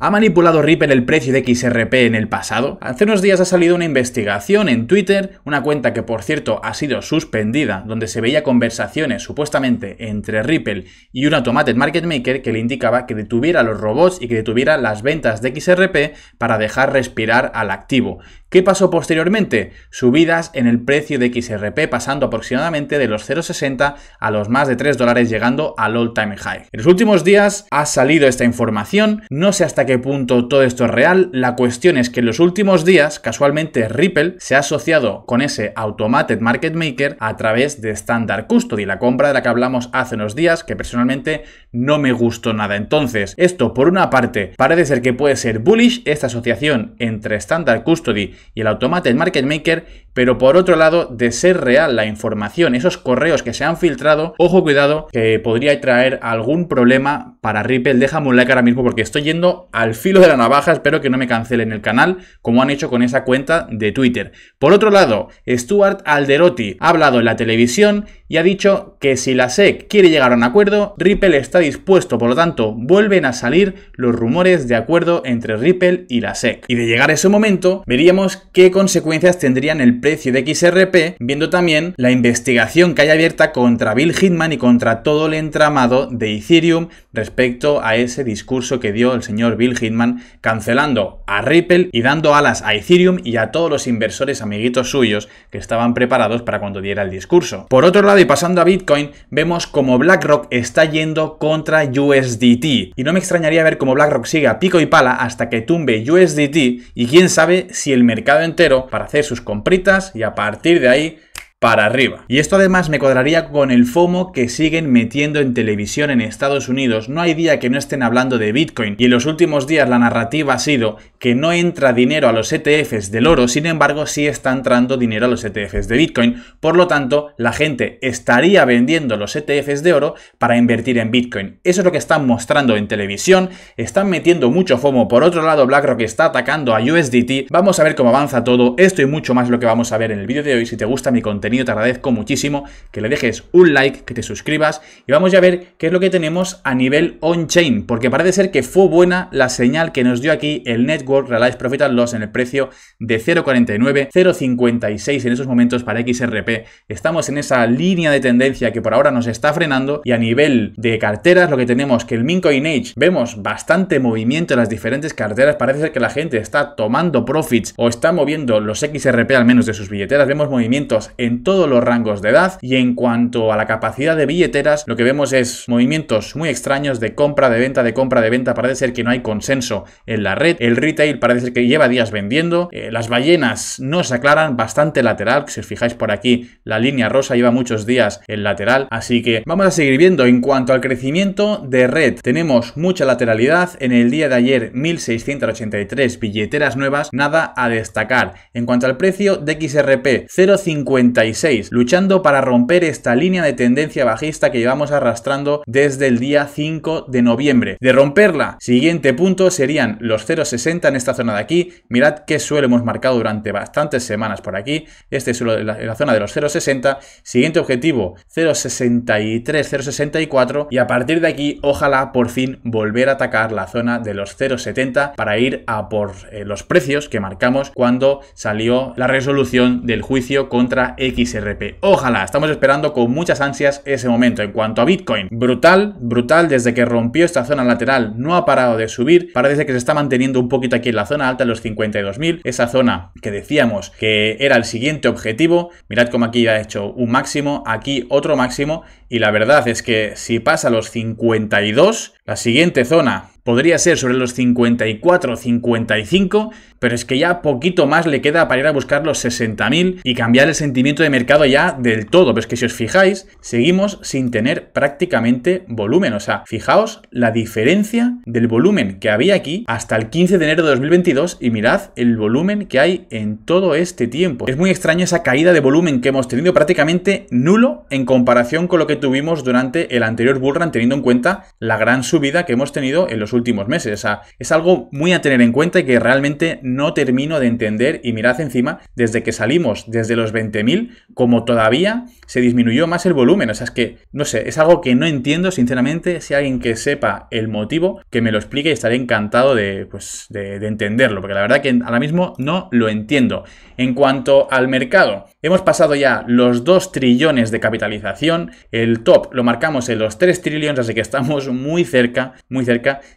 ¿Ha manipulado Ripple el precio de XRP en el pasado? Hace unos días ha salido una investigación en Twitter, una cuenta que por cierto ha sido suspendida, donde se veía conversaciones supuestamente entre Ripple y un automated market maker que le indicaba que detuviera los robots y que detuviera las ventas de XRP para dejar respirar al activo. ¿Qué pasó posteriormente? Subidas en el precio de XRP pasando aproximadamente de los 0,60 a los más de $3 llegando al all time high. En los últimos días ha salido esta información, no sé hasta qué punto todo esto es real. La cuestión es que en los últimos días, casualmente, Ripple se ha asociado con ese automated market maker a través de Standard Custody, la compra de la que hablamos hace unos días, que personalmente no me gustó nada. Entonces, esto por una parte parece ser que puede ser bullish, esta asociación entre Standard Custody y el automated market maker, pero por otro lado, de ser real la información, esos correos que se han filtrado, ojo, cuidado, que podría traer algún problema para Ripple. Déjame un like ahora mismo porque estoy yendo al filo de la navaja, espero que no me cancelen el canal como han hecho con esa cuenta de Twitter. Por otro lado, Stuart Alderoty ha hablado en la televisión y ha dicho que si la SEC quiere llegar a un acuerdo, Ripple está dispuesto, por lo tanto vuelven a salir los rumores de acuerdo entre Ripple y la SEC. Y de llegar a ese momento, veríamos qué consecuencias tendrían el precio de XRP, viendo también la investigación que hay abierta contra Bill Hinman y contra todo el entramado de Ethereum respecto a ese discurso que dio el señor Bill Hinman cancelando a Ripple y dando alas a Ethereum y a todos los inversores amiguitos suyos que estaban preparados para cuando diera el discurso. Por otro lado, y pasando a Bitcoin, vemos como BlackRock está yendo contra USDT y no me extrañaría ver cómo BlackRock sigue a pico y pala hasta que tumbe USDT y quién sabe si el mercado entero para hacer sus compritas y a partir de ahí para arriba. Y esto además me cuadraría con el FOMO que siguen metiendo en televisión en Estados Unidos. No hay día que no estén hablando de Bitcoin y en los últimos días la narrativa ha sido que no entra dinero a los ETFs del oro, sin embargo sí está entrando dinero a los ETFs de Bitcoin. Por lo tanto, la gente estaría vendiendo los ETFs de oro para invertir en Bitcoin. Eso es lo que están mostrando en televisión, están metiendo mucho FOMO. Por otro lado, BlackRock está atacando a USDT. Vamos a ver cómo avanza todo. Esto y mucho más lo que vamos a ver en el vídeo de hoy. Si te gusta mi contenido, te agradezco muchísimo que le dejes un like, que te suscribas y vamos ya a ver qué es lo que tenemos a nivel on-chain, porque parece ser que fue buena la señal que nos dio aquí el Network Realized Profit and Loss en el precio de 0.49, 0.56 en esos momentos para XRP. Estamos en esa línea de tendencia que por ahora nos está frenando y a nivel de carteras lo que tenemos que el Mincoin Age vemos bastante movimiento en las diferentes carteras, parece ser que la gente está tomando profits o está moviendo los XRP al menos de sus billeteras, vemos movimientos en todos los rangos de edad y en cuanto a la capacidad de billeteras lo que vemos es movimientos muy extraños de compra, de venta, de compra, de venta. Parece ser que no hay consenso en la red, el retail parece ser que lleva días vendiendo, las ballenas no se aclaran, bastante lateral, si os fijáis por aquí la línea rosa lleva muchos días en lateral, así que vamos a seguir viendo. En cuanto al crecimiento de red tenemos mucha lateralidad, en el día de ayer 1.683 billeteras nuevas, nada a destacar. En cuanto al precio de XRP, 0,56, luchando para romper esta línea de tendencia bajista que llevamos arrastrando desde el día 5 de noviembre. De romperla, siguiente punto serían los 0.60 en esta zona de aquí. Mirad qué suelo hemos marcado durante bastantes semanas por aquí. Este suelo de la zona de los 0.60. Siguiente objetivo, 0.63, 0.64. Y a partir de aquí, ojalá por fin volver a atacar la zona de los 0.70 para ir a por los precios que marcamos cuando salió la resolución del juicio contra XRP. Ojalá, estamos esperando con muchas ansias ese momento. En cuanto a Bitcoin, brutal, brutal, desde que rompió esta zona lateral no ha parado de subir, parece que se está manteniendo un poquito aquí en la zona alta, en los 52.000, esa zona que decíamos que era el siguiente objetivo. Mirad cómo aquí ha hecho un máximo, aquí otro máximo y la verdad es que si pasa los 52, la siguiente zona podría ser sobre los 54 o 55, pero es que ya poquito más le queda para ir a buscar los 60.000 y cambiar el sentimiento de mercado ya del todo. Pero es que si os fijáis, seguimos sin tener prácticamente volumen. O sea, fijaos la diferencia del volumen que había aquí hasta el 15 de enero de 2022 y mirad el volumen que hay en todo este tiempo. Es muy extraño esa caída de volumen que hemos tenido, prácticamente nulo en comparación con lo que tuvimos durante el anterior bull run, teniendo en cuenta la gran subida que hemos tenido en los últimos últimos meses. O sea, es algo muy a tener en cuenta y que realmente no termino de entender. Y mirad encima, desde que salimos, desde los 20.000, como todavía se disminuyó más el volumen. O sea, es que, no sé, es algo que no entiendo, sinceramente. Si hay alguien que sepa el motivo, que me lo explique y estaré encantado de entenderlo, porque la verdad que ahora mismo no lo entiendo. En cuanto al mercado, hemos pasado ya los 2 trillones de capitalización, el top lo marcamos en los 3 trillones, así que estamos muy cerca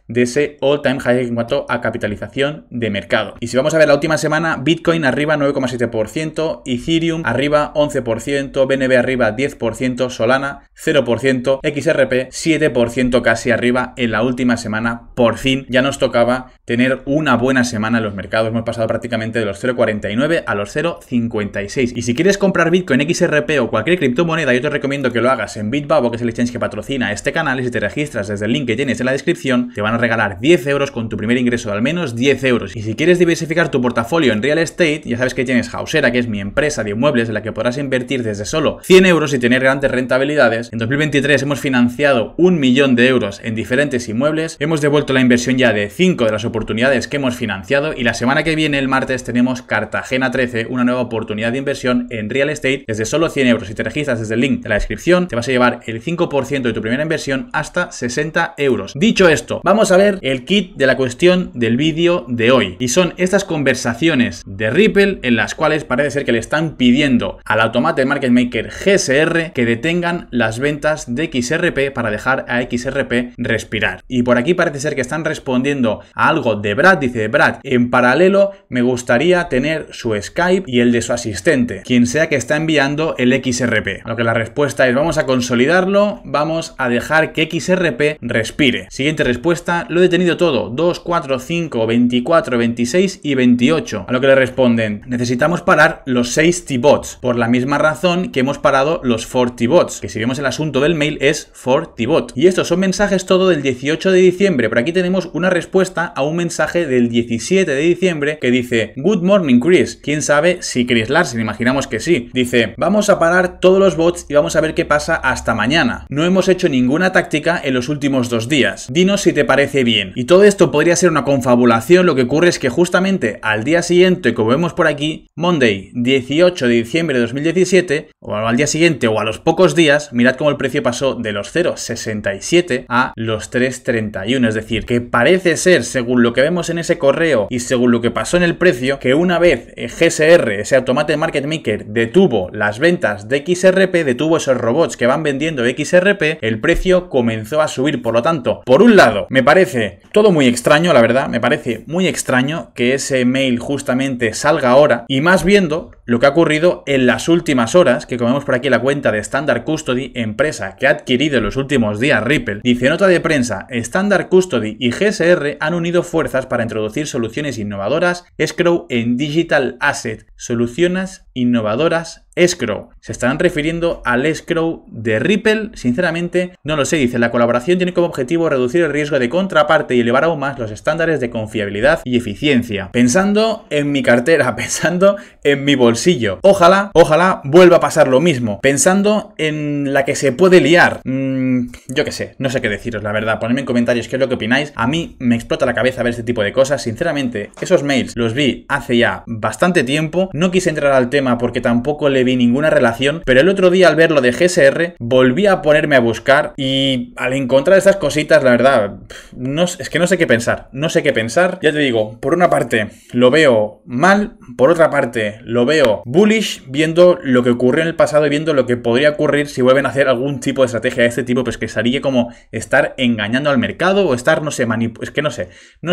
de ese all time high en cuanto a capitalización de mercado. Y si vamos a ver la última semana, Bitcoin arriba 9,7%, Ethereum arriba 11%, BNB arriba 10%, Solana 0%, XRP 7% casi arriba en la última semana. Por fin ya nos tocaba tener una buena semana en los mercados. Hemos pasado prácticamente de los 0,49 a los 0,56. Y si quieres comprar Bitcoin, XRP o cualquier criptomoneda, yo te recomiendo que lo hagas en Bitvavo, que es el exchange que patrocina este canal, y si te registras desde el link que tienes en la descripción, te van a regalar 10 euros con tu primer ingreso de al menos 10 euros. Y si quieres diversificar tu portafolio en real estate, ya sabes que tienes Hausera, que es mi empresa de inmuebles en la que podrás invertir desde solo 100 euros y tener grandes rentabilidades. En 2023 hemos financiado 1 millón de euros en diferentes inmuebles, hemos devuelto la inversión ya de 5 de las oportunidades que hemos financiado, y la semana que viene, el martes, tenemos Cartagena 13, una nueva oportunidad de inversión en real estate desde solo 100 euros. Si te registras desde el link de la descripción, te vas a llevar el 5% de tu primera inversión hasta 60 euros. Dicho esto, vamos a ver el kit de la cuestión del vídeo de hoy, y son estas conversaciones de Ripple en las cuales parece ser que le están pidiendo al automatic market maker GSR que detengan las ventas de XRP para dejar a XRP respirar. Y por aquí parece ser que están respondiendo a algo de Brad. Dice Brad: en paralelo me gustaría tener su Skype y el de su asistente, quien sea que está enviando el XRP. A lo que la respuesta es: vamos a consolidarlo, vamos a dejar que XRP respire. Siguiente respuesta: lo he detenido todo, 2, 4, 5, 24, 26 y 28. A lo que le responden: necesitamos parar los 6 T-Bots, por la misma razón que hemos parado los 4 T-Bots, que si vemos el asunto del mail es 4 T-Bot. Y estos son mensajes todo del 18 de diciembre, pero aquí tenemos una respuesta a un mensaje del 17 de diciembre que dice: good morning Chris, quién sabe si Chris Larsen, imaginamos que sí. Dice: vamos a parar todos los bots y vamos a ver qué pasa hasta mañana. No hemos hecho ninguna táctica en los últimos 2 días. Dinos si te parece bien. Y todo esto podría ser una confabulación. Lo que ocurre es que justamente al día siguiente, como vemos por aquí, Monday 18 de diciembre de 2017, o al día siguiente o a los pocos días, mirad cómo el precio pasó de los 0,67 a los 3,31. Es decir, que parece ser, según lo que vemos en ese correo y según lo que pasó en el precio, que una vez GSR, ese automatic market maker, detuvo las ventas de XRP, detuvo esos robots que van vendiendo XRP, el precio comenzó a subir. Por lo tanto, por un lado, me parece todo muy extraño, la verdad, me parece muy extraño que ese mail justamente salga ahora, y más viendo lo que ha ocurrido en las últimas horas, que como vemos por aquí, la cuenta de Standard Custody, empresa que ha adquirido en los últimos días Ripple, dice: nota de prensa, Standard Custody y GSR han unido fuerzas para introducir soluciones innovadoras escrow en Digital Asset. Soluciones innovadoras escrow. ¿Se estarán refiriendo al escrow de Ripple? Sinceramente no lo sé. Dice: la colaboración tiene como objetivo reducir el riesgo de contraparte y elevar aún más los estándares de confiabilidad y eficiencia. Pensando en mi cartera, pensando en mi bolsillo, ojalá, ojalá vuelva a pasar lo mismo. Pensando en la que se puede liar, yo qué sé, no sé qué deciros, la verdad. Ponedme en comentarios qué es lo que opináis. A mí me explota la cabeza ver este tipo de cosas, sinceramente. Esos mails los vi hace ya bastante tiempo, no quise entrar al tema porque tampoco le vi ninguna relación, pero el otro día, al ver lo de GSR, volví a ponerme a buscar, y al encontrar estas cositas, la verdad, no, es que no sé qué pensar, no sé qué pensar. Ya te digo, por una parte lo veo mal, por otra parte lo veo bullish, viendo lo que ocurrió en el pasado y viendo lo que podría ocurrir si vuelven a hacer algún tipo de estrategia de este tipo, pues que sería como estar engañando al mercado o estar, no sé, es que no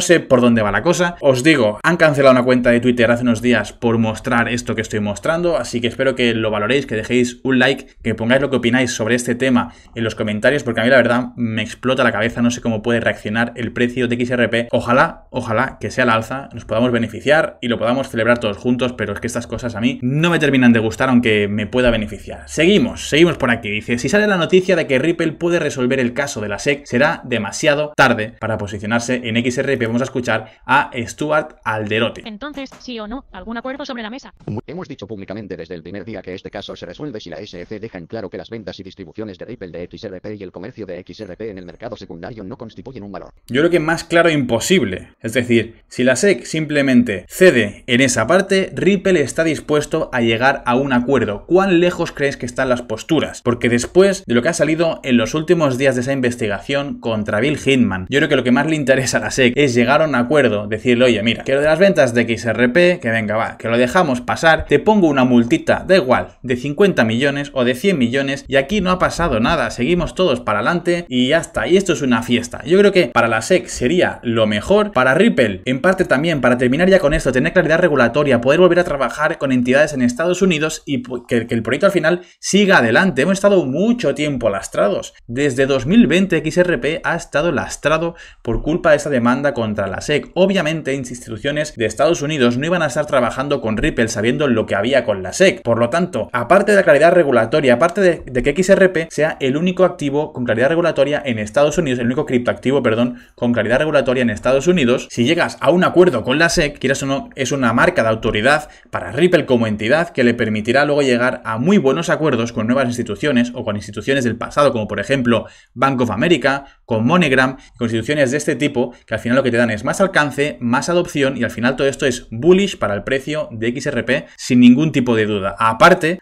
sé por dónde va la cosa. Os digo, han cancelado una cuenta de Twitter hace unos días por mostrar esto que estoy mostrando, así que espero que lo valoréis, que dejéis un like, que pongáis lo que opináis sobre este tema en los comentarios, porque a mí la verdad me explota la cabeza, no sé cómo puede reaccionar el precio de XRP. Ojalá, ojalá que sea la alza, nos podamos beneficiar y lo podamos celebrar todos juntos, pero es que estas cosas a mí no me terminan de gustar, aunque me pueda beneficiar. Seguimos por aquí. Dice, si sale la noticia de que Ripple puede resolver el caso de la SEC, será demasiado tarde para posicionarse en XRP. Vamos a escuchar a Stuart Alderoty. Entonces, sí o no, algún acuerdo sobre la mesa. Hemos dicho públicamente desde el primer día que este caso se resuelve si la SEC deja en claro que las ventas y distribuciones de Ripple de XRP y el comercio de XRP en el mercado secundario no constituyen un valor. Yo creo que más claro imposible. Es decir, si la SEC simplemente cede en esa parte, Ripple está dispuesto a llegar a un acuerdo. ¿Cuán lejos crees que están las posturas? Porque después de lo que ha salido en los últimos días de esa investigación contra Bill Hinman, yo creo que lo que más le interesa a la SEC es llegar a un acuerdo, decirle, oye, mira, que lo de las ventas de XRP, que venga, va, que lo dejamos pasar, te pongo una multita, da igual, de 50 millones o de 100 millones, y aquí no ha pasado nada, seguimos todos para adelante y ya está, y esto es una fiesta. Yo creo que para la SEC sería lo mejor, para Ripple, en parte también, para terminar ya con esto, tener claridad regulatoria, poder volver a trabajar con entidades en Estados Unidos y que el proyecto al final siga adelante. Hemos estado mucho tiempo lastrados. Desde 2020 XRP ha estado lastrado por culpa de esta demanda contra la SEC. Obviamente instituciones de Estados Unidos no iban a estar trabajando con Ripple sabiendo lo que había con la SEC. Por lo tanto, aparte de la claridad regulatoria, aparte de que XRP sea el único activo con claridad regulatoria en Estados Unidos, el único criptoactivo, perdón, con claridad regulatoria en Estados Unidos, si llegas a un acuerdo con la SEC, quieras o no, es una marca de autoridad para Ripple como entidad que le permitirá luego llegar a muy buenos acuerdos con nuevas instituciones o con instituciones del pasado, como por ejemplo Bank of America, con MoneyGram, con instituciones de este tipo que al final lo que te dan es más alcance, más adopción y al final todo esto es bullish para el precio de XRP sin ningún tipo de duda. Aparte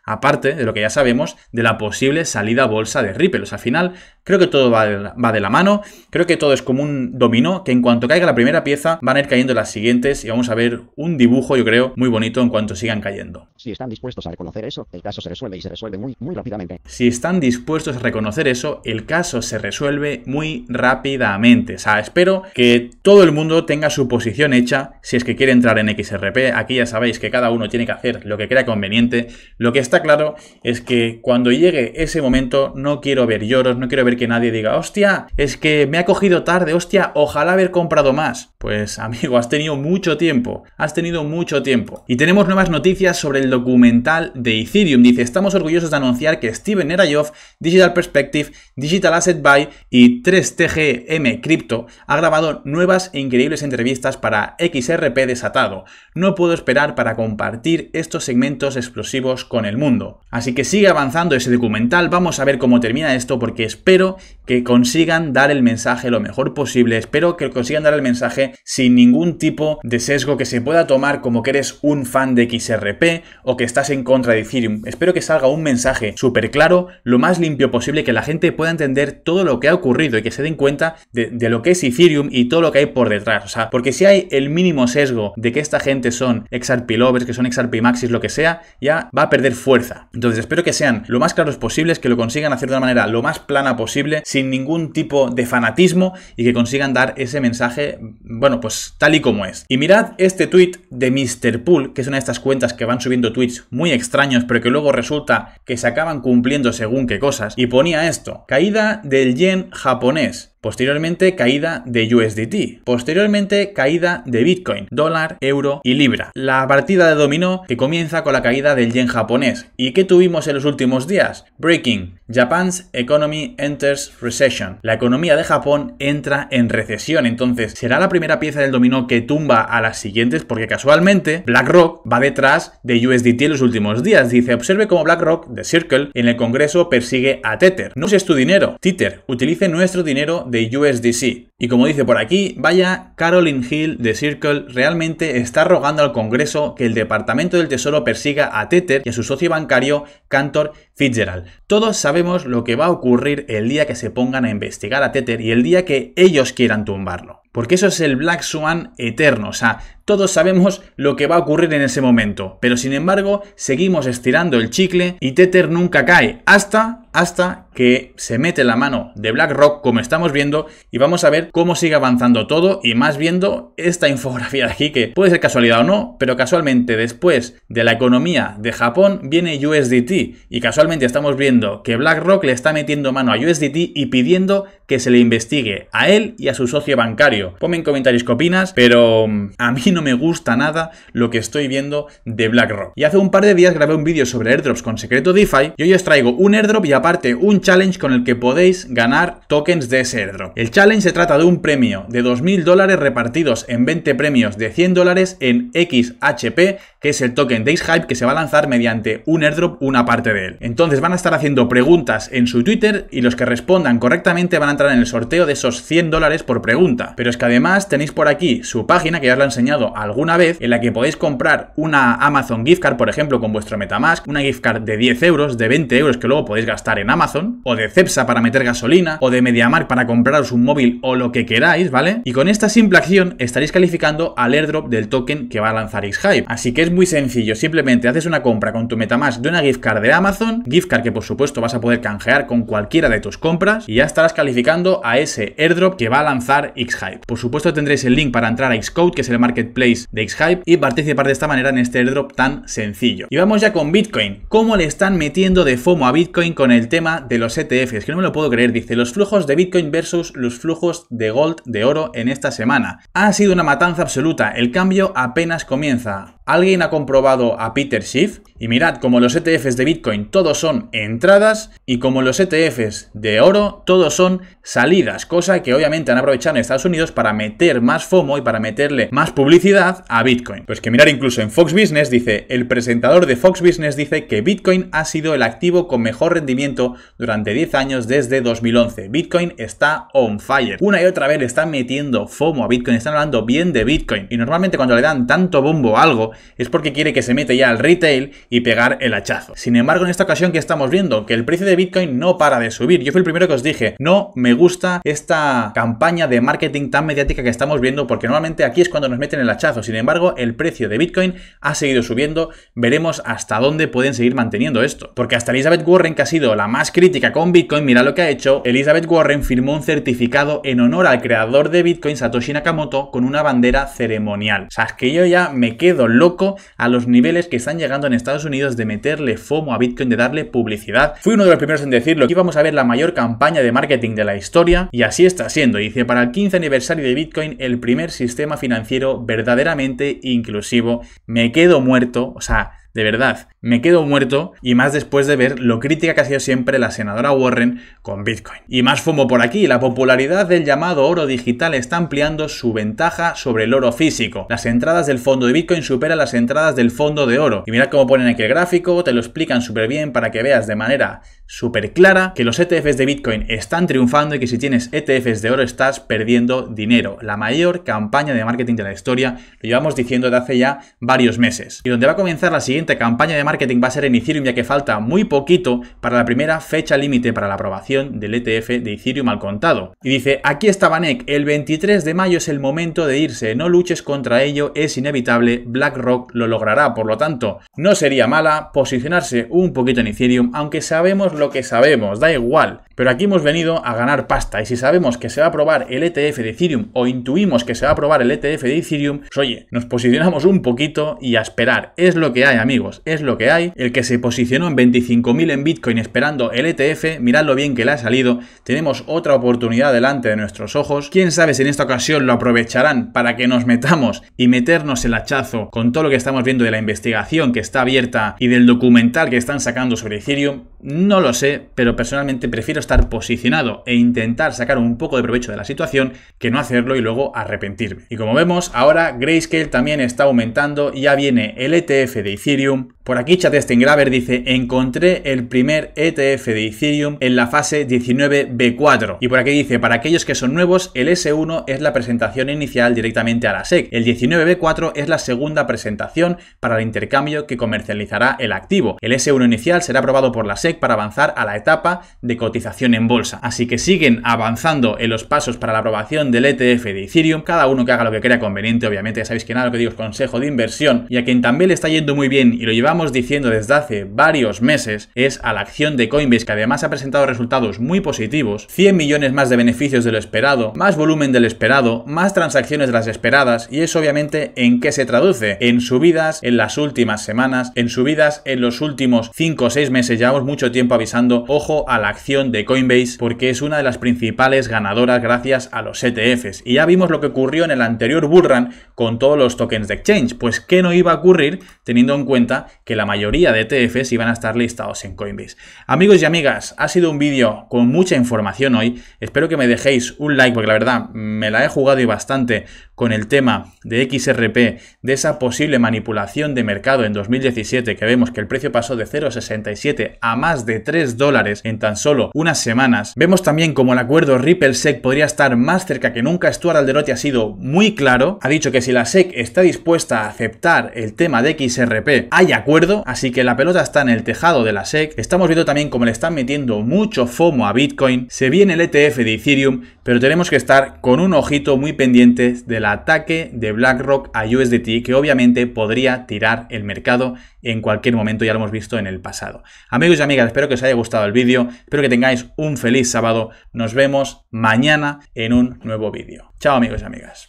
de lo que ya sabemos de la posible salida a bolsa de Ripple. O sea, al final creo que todo va de la mano, creo que todo es como un dominó que en cuanto caiga la primera pieza van a ir cayendo las siguientes y vamos a ver un dibujo, yo creo, muy bonito en cuanto sigan cayendo. Si están dispuestos a reconocer eso, el caso se resuelve y se resuelve muy rápidamente. Si están dispuestos a reconocer eso, el caso se resuelve muy rápidamente. O sea, espero que todo el mundo tenga su posición hecha si es que quiere entrar en XRP. Aquí ya sabéis que cada uno tiene que hacer lo que crea conveniente. Lo que está claro es que cuando llegue ese momento no quiero ver lloros, no quiero ver que nadie diga, hostia, es que me ha cogido tarde, hostia, ojalá haber comprado más. Pues amigo, has tenido mucho tiempo, has tenido mucho tiempo. Y tenemos nuevas noticias sobre el documental de Ethereum. Dice, estamos orgullosos de anunciar que Steven Nerayoff, Digital Perspective, Digital Asset Buy y 3 TGM Crypto ha grabado nuevas e increíbles entrevistas para XRP desatado. No puedo esperar para compartir estos segmentos explosivos con el mundo. Así que sigue avanzando ese documental, vamos a ver cómo termina esto porque espero que consigan dar el mensaje lo mejor posible, espero que consigan dar el mensaje sin ningún tipo de sesgo que se pueda tomar como que eres un fan de XRP o que estás en contra de Ethereum. Espero que salga un mensaje súper claro, lo más limpio posible, que la gente pueda entender todo lo que ha ocurrido y que se den cuenta de lo que es Ethereum y todo lo que hay por detrás. O sea, porque si hay el mínimo sesgo de que esta gente son XRP lovers, que son XRP maxis, lo que sea, ya va a perder fuerza. Entonces espero que sean lo más claros posibles, que lo consigan hacer de una manera lo más plana posible, sin ningún tipo de fanatismo y que consigan dar ese mensaje, bueno, pues tal y como es. Y mirad este tweet de Mr. Pool, que es una de estas cuentas que van subiendo tweets muy extraños, pero que luego resulta que se acaban cumpliendo según qué cosas. Y ponía esto, caída del yen japonés. Posteriormente, caída de USDT. Posteriormente, caída de Bitcoin, dólar, euro y libra. La partida de dominó que comienza con la caída del yen japonés. ¿Y qué tuvimos en los últimos días? Breaking. Japan's economy enters recession. La economía de Japón entra en recesión. Entonces, ¿será la primera pieza del dominó que tumba a las siguientes? Porque casualmente, BlackRock va detrás de USDT en los últimos días. Dice, observe cómo BlackRock, de Circle, en el Congreso persigue a Tether. No uses tu dinero, Tether. Utilice nuestro dinero de USDC. Y como dice por aquí, vaya, Caroline Hill de Circle realmente está rogando al Congreso que el Departamento del Tesoro persiga a Tether y a su socio bancario Cantor Fitzgerald. Todos sabemos lo que va a ocurrir el día que se pongan a investigar a Tether y el día que ellos quieran tumbarlo. Porque eso es el Black Swan eterno, o sea, todos sabemos lo que va a ocurrir en ese momento, pero sin embargo seguimos estirando el chicle y Tether nunca cae, hasta que se mete la mano de BlackRock, como estamos viendo, y vamos a ver cómo sigue avanzando todo, y más viendo esta infografía de aquí, que puede ser casualidad o no, pero casualmente después de la economía de Japón viene USDT, y casualmente estamos viendo que BlackRock le está metiendo mano a USDT y pidiendo que se le investigue a él y a su socio bancario. Ponme en comentarios qué opinas, pero a mí no me gusta nada lo que estoy viendo de BlackRock. Y hace un par de días grabé un vídeo sobre airdrops con secreto DeFi y hoy os traigo un airdrop y aparte un challenge con el que podéis ganar tokens de ese airdrop. El challenge se trata de un premio de $2.000 repartidos en 20 premios de $100 en XHP, que es el token de Xhype que se va a lanzar mediante un airdrop una parte de él. Entonces van a estar haciendo preguntas en su Twitter y los que respondan correctamente van a entrar en el sorteo de esos $100 por pregunta. Pero es que además tenéis por aquí su página, que ya os la he enseñado alguna vez, en la que podéis comprar una Amazon gift card, por ejemplo, con vuestro MetaMask, una gift card de 10 euros, de 20 euros que luego podéis gastar en Amazon, o de Cepsa para meter gasolina, o de MediaMarkt para compraros un móvil o lo que queráis, ¿vale? Y con esta simple acción estaréis calificando al airdrop del token que va a lanzar Xhype. Así que es muy sencillo, simplemente haces una compra con tu MetaMask de una gift card de Amazon, gift card que por supuesto vas a poder canjear con cualquiera de tus compras y ya estarás calificando a ese airdrop que va a lanzar Xhype. Por supuesto tendréis el link para entrar a Xcode, que es el marketplace de Xhype, y participar de esta manera en este airdrop tan sencillo. Y vamos ya con Bitcoin. ¿Cómo le están metiendo de FOMO a Bitcoin con el tema de los ETFs? Que no me lo puedo creer. Dice, los flujos de Bitcoin versus los flujos de gold, de oro en esta semana. Ha sido una matanza absoluta. El cambio apenas comienza. ¿Alguien ha comprobado a Peter Schiff? Y mirad, como los ETFs de Bitcoin todos son entradas y como los ETFs de oro todos son salidas, cosa que obviamente han aprovechado en Estados Unidos para meter más FOMO y para meterle más publicidad a Bitcoin. Pues que mirar incluso en Fox Business, dice, el presentador de Fox Business dice que Bitcoin ha sido el activo con mejor rendimiento durante 10 años desde 2011. Bitcoin está on fire. Una y otra vez le están metiendo FOMO a Bitcoin, están hablando bien de Bitcoin y normalmente cuando le dan tanto bombo a algo es porque quiere que se mete ya al retail y pegar el hachazo. Sin embargo, en esta ocasión que estamos viendo que el precio de Bitcoin no para de subir. Yo fui el primero que os dije, no me gusta esta campaña de marketing tan mediática que estamos viendo porque normalmente aquí es cuando nos meten el hachazo. Sin embargo, el precio de Bitcoin ha seguido subiendo. Veremos hasta dónde pueden seguir manteniendo esto. Porque hasta Elizabeth Warren, que ha sido la más crítica con Bitcoin, mira lo que ha hecho. Elizabeth Warren firmó un certificado en honor al creador de Bitcoin, Satoshi Nakamoto, con una bandera ceremonial. O sea, es que yo ya me quedo loco a los niveles que están llegando en Estados Unidos de meterle FOMO a Bitcoin, de darle publicidad. Fui uno de los primeros en decirlo. Aquí vamos a ver la mayor campaña de marketing de la historia y así está siendo. Dice, para el 15 aniversario de Bitcoin, el primer sistema financiero verdaderamente inclusivo. Me quedo muerto, o sea, de verdad, me quedo muerto, y más después de ver lo crítica que ha sido siempre la senadora Warren con Bitcoin. Y más FOMO por aquí. La popularidad del llamado oro digital está ampliando su ventaja sobre el oro físico. Las entradas del fondo de Bitcoin superan las entradas del fondo de oro. Y mirad cómo ponen aquí el gráfico, te lo explican súper bien para que veas de manera súper clara que los ETFs de Bitcoin están triunfando y que si tienes ETFs de oro estás perdiendo dinero. La mayor campaña de marketing de la historia, lo llevamos diciendo desde hace ya varios meses. Y donde va a comenzar la siguiente campaña de marketing va a ser en Ethereum, ya que falta muy poquito para la primera fecha límite para la aprobación del ETF de Ethereum al contado. Y dice, aquí está Banek, el 23 de mayo es el momento de irse, no luches contra ello, es inevitable, BlackRock lo logrará. Por lo tanto, no sería mala posicionarse un poquito en Ethereum, aunque sabemos lo que sabemos, da igual. Pero aquí hemos venido a ganar pasta y si sabemos que se va a aprobar el ETF de Ethereum o intuimos que se va a aprobar el ETF de Ethereum, pues oye, nos posicionamos un poquito y a esperar. Es lo que hay, amigos. Es lo que hay. El que se posicionó en 25.000 en Bitcoin esperando el ETF, mirad lo bien que le ha salido. Tenemos otra oportunidad delante de nuestros ojos. Quién sabe si en esta ocasión lo aprovecharán para que nos metamos y meternos el hachazo con todo lo que estamos viendo de la investigación que está abierta y del documental que están sacando sobre Ethereum. No lo sé, pero personalmente prefiero estar posicionado e intentar sacar un poco de provecho de la situación que no hacerlo y luego arrepentirme. Y como vemos, ahora Grayscale también está aumentando y ya viene el ETF de Ethereum. Por aquí Chatesting Graver dice, encontré el primer ETF de Ethereum en la fase 19B4. Y por aquí dice, para aquellos que son nuevos, el S1 es la presentación inicial directamente a la SEC. El 19B4 es la segunda presentación para el intercambio que comercializará el activo. El S1 inicial será aprobado por la SEC para avanzar a la etapa de cotización en bolsa. Así que siguen avanzando en los pasos para la aprobación del ETF de Ethereum. Cada uno que haga lo que crea conveniente, obviamente. Ya sabéis que nada, lo que digo es consejo de inversión. Y a quien también le está yendo muy bien y lo llevamos llevamos diciendo desde hace varios meses es a la acción de Coinbase, que además ha presentado resultados muy positivos, 100 millones más de beneficios de lo esperado, más volumen del esperado, más transacciones de las esperadas, y eso obviamente ¿en qué se traduce? En subidas en las últimas semanas, en subidas en los últimos 5 o 6 meses. Llevamos mucho tiempo avisando, ojo a la acción de Coinbase porque es una de las principales ganadoras gracias a los ETFs, y ya vimos lo que ocurrió en el anterior bull run con todos los tokens de exchange. Pues ¿qué no iba a ocurrir teniendo en cuenta que la mayoría de ETFs iban a estar listados en Coinbase? Amigos y amigas, ha sido un vídeo con mucha información hoy, espero que me dejéis un like porque la verdad me la he jugado y bastante con el tema de XRP, de esa posible manipulación de mercado en 2017 que vemos que el precio pasó de 0,67 a más de $3 en tan solo unas semanas. Vemos también como el acuerdo Ripple-SEC podría estar más cerca que nunca. Stuart Alderoty ha sido muy claro, ha dicho que si la SEC está dispuesta a aceptar el tema de XRP hay acuerdo, así que la pelota está en el tejado de la SEC. Estamos viendo también como le están metiendo mucho FOMO a Bitcoin, se viene el ETF de Ethereum, pero tenemos que estar con un ojito muy pendiente del ataque de BlackRock a USDT, que obviamente podría tirar el mercado en cualquier momento, ya lo hemos visto en el pasado. Amigos y amigas, espero que os haya gustado el vídeo, espero que tengáis un feliz sábado, nos vemos mañana en un nuevo vídeo. Chao amigos y amigas.